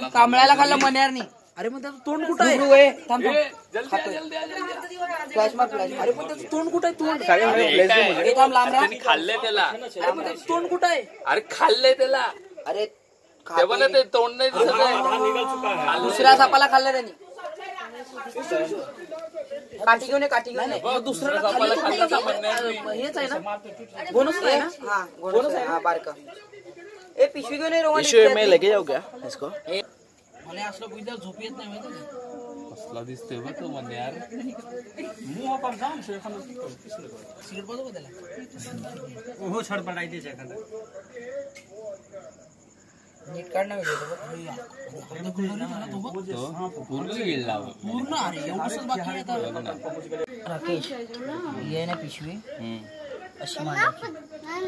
पण कांबळ्याला खाल्लं मण्यारनी. अरे मग त्याचं तोंड कुठं आहे? अरे पण त्याचं तोंड कुठं आहे? तोंड खाल्लंय त्याला. अरे मग त्याचं तोंड कुठं आहे? अरे खाल्लंय त्याला. अरे तेव्हा ना ते तोंड नाही दिसत आहे. दुसऱ्या सापाला खाल्लं त्यांनी. काठी घेऊन काठी घेऊन दुसऱ्या सापाला खाल्लं. हेच आहे ना बोनस आहे ना. हा बोनस आहे. हा बारका ए पिशवी घेऊन रोवण मी लगे जाऊ का इसको मला असलं बुद्धा झोप येत नाही माहिती का असला दिसतोय बघ तो म्हणे यार मुंह आपण जाऊन शेखांना सिगरेट बघू त्याला हो छड पडायचे शेखांना नीट काढणं वेळ तो पूर्ण गेला पूर्ण अरे एवढंच बाकी आहे आता राकेश ये ना पिशवी अशी मांडली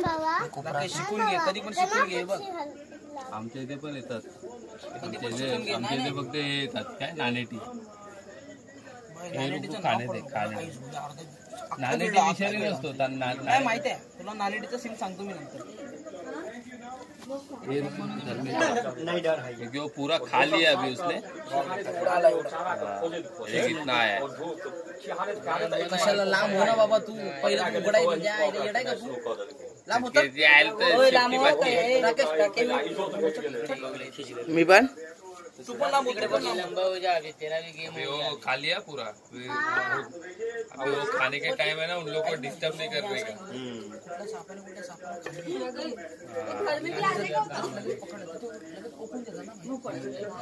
बाबा शिकून घे कधी पण शिकून घे बघ आमच्या इथे पण येतात आमच्या इथे फक्त हे येतात काय नाणेटी नाणेटी विषारी नसतो माहिती आहे तुला नाणेटीचा सीन सांगतो मी नंतर जो पूरा खाली है अभी उसने इतना है कशाला लांब हो ना बाबा तू पहिला उघडाय येडाय का तू मी पण खाली है पूरा अभी वो खाने के टाइम है ना उन लोगों को डिस्टर्ब नहीं करने का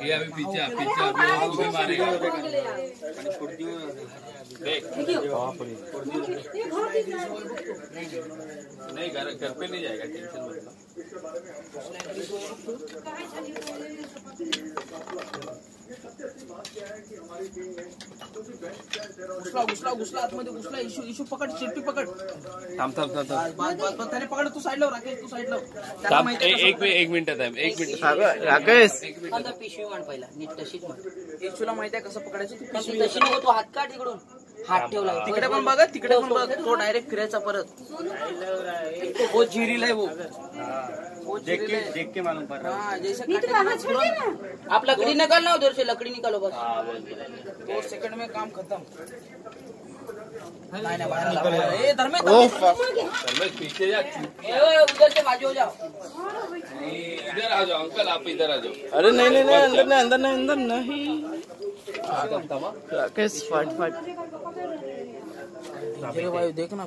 ये अभी पीछे पीछे मारेगा नहीं घर पे नहीं जाएगा टेंशन मतलब घुसला इशू इशू पकड़ चिट्टी पकड़ थांब पकड़ तू साइड लाव राकेश तू साइड लाव एक मिनिट साहेब एक मिनिट राकेश पिशवी मांड पहिला नीट तशीच मांड इशूला माहिती आहे कसं पकडायचं तू पिशवी तशी नको तू हात काढ तिकडून हात ठेवला तिकडे पण बघा तिकडे पण बघ तो डायरेक्ट फिरायचा परत बहुत झिरीला आहे वो देख के मालूम पड़ रहा है जैसे आप लकड़ी निकालना उधर से लकड़ी निकालो बस 2 सेकंड में काम खत्म धर्मेश पीछे जा उधर से बाजू हो जाओ इधर आ जाओ अंकल आप इधर आ जाओ अरे नहीं नहीं अंदर नहीं अंदर नहीं अंदर नहीं राकेश फाट फाट भाई देख ना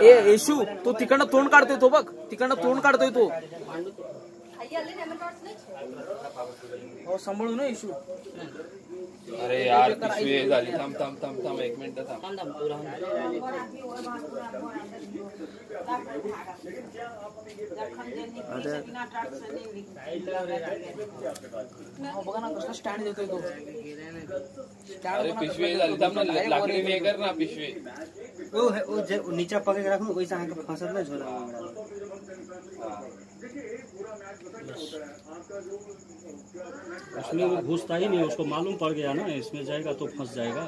ए येशू तो तिकडनं तोंड काढतोय तो बघ तिकडनं तोंड काढतोय तो हो सांभाळू ना येशू अरे यार पिशवी झाली थांब थांब थांब थांब एक मिनिट थांब बघा ना कसला स्टँड देतोय तो अरे पिशवी झाली थांब ना लाकडी हे कर ना पिशवी नीचा पकड राख ना वैसा हात फसत नाही झोला उसमें वो घुसता ही नहीं उसको मालूम पड़ गया ना इसमें जाएगा तो फंस जाएगा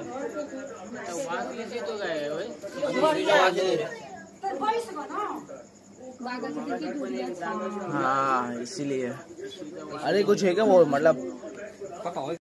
हाँ इसीलिए अरे कुछ है क्या वो मतलब